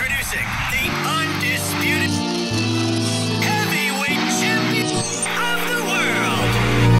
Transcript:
Introducing the Undisputed